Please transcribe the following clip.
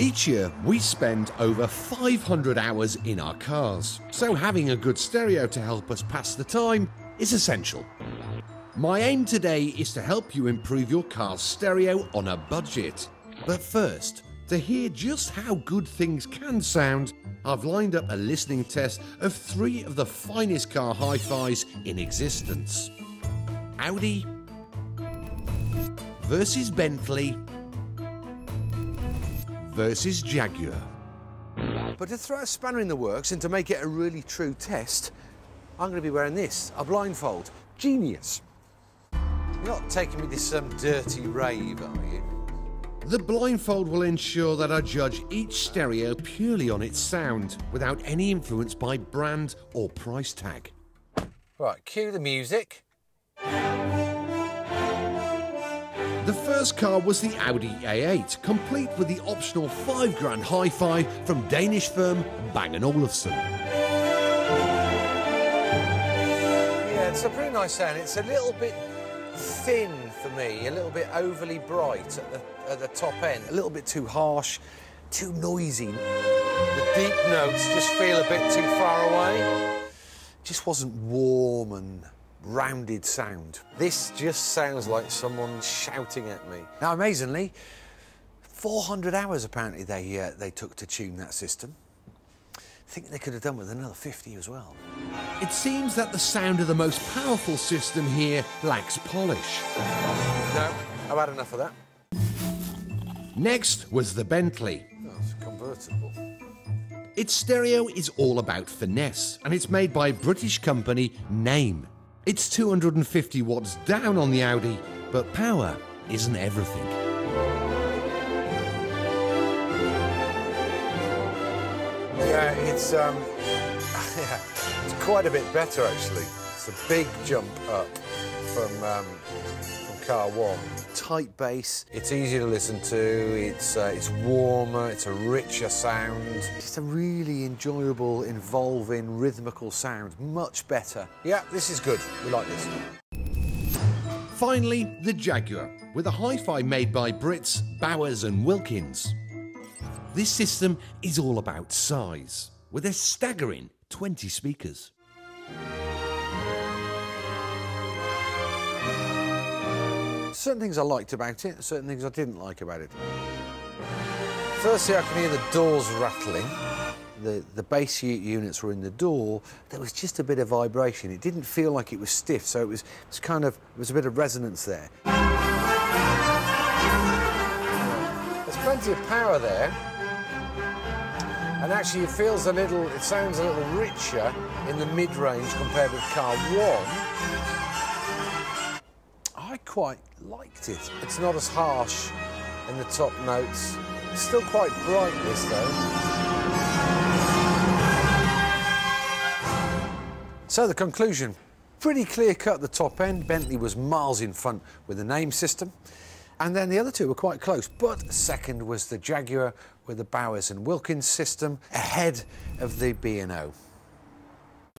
Each year, we spend over 500 hours in our cars, so having a good stereo to help us pass the time is essential. My aim today is to help you improve your car's stereo on a budget. But first, to hear just how good things can sound, I've lined up a listening test of three of the finest car hi-fis in existence. Audi versus Bentley versus Jaguar. But to throw a spanner in the works and to make it a really true test, I'm going to be wearing this, a blindfold. Genius. You're not taking me to some dirty rave, are you? The blindfold will ensure that I judge each stereo purely on its sound, without any influence by brand or price tag. Right, cue the music. The first car was the Audi A8, complete with the optional £5,000 hi-fi from Danish firm Bang & Olufsen. Yeah, it's a pretty nice sound. It's a little bit thin for me, a little bit overly bright at the top end, a little bit too harsh, too noisy. The deep notes just feel a bit too far away. It just wasn't warm and rounded sound. This just sounds like someone shouting at me. Now, amazingly, 400 hours apparently they took to tune that system. I think they could have done with another 50 as well. It seems that the sound of the most powerful system here lacks polish. No, I've had enough of that. Next was the Bentley. Oh, it's a convertible. Its stereo is all about finesse, and it's made by British company Naim. It's 250 watts down on the Audi, but power isn't everything. Yeah, it's quite a bit better, actually. It's a big jump up from car one. Tight bass, it's easier to listen to, it's warmer, it's a richer sound. It's a really enjoyable, involving, rhythmical sound. Much better. Yeah, this is good. We like this. Finally, the Jaguar, with a hi-fi made by Brits Bowers and Wilkins. This system is all about size, with a staggering 20 speakers. Certain things I liked about it, certain things I didn't like about it. Firstly, I can hear the doors rattling. The bass units were in the door. There was just a bit of vibration. It didn't feel like it was stiff, so it was a bit of resonance there. There's plenty of power there. And actually, it sounds a little richer in the mid-range compared with car one. I quite liked it. It's not as harsh in the top notes. It's still quite bright, this, though. So the conclusion, pretty clear-cut at the top end. Bentley was miles in front with the Naim system. And then the other two were quite close, but second was the Jaguar with the Bowers and Wilkins system, ahead of the B&O.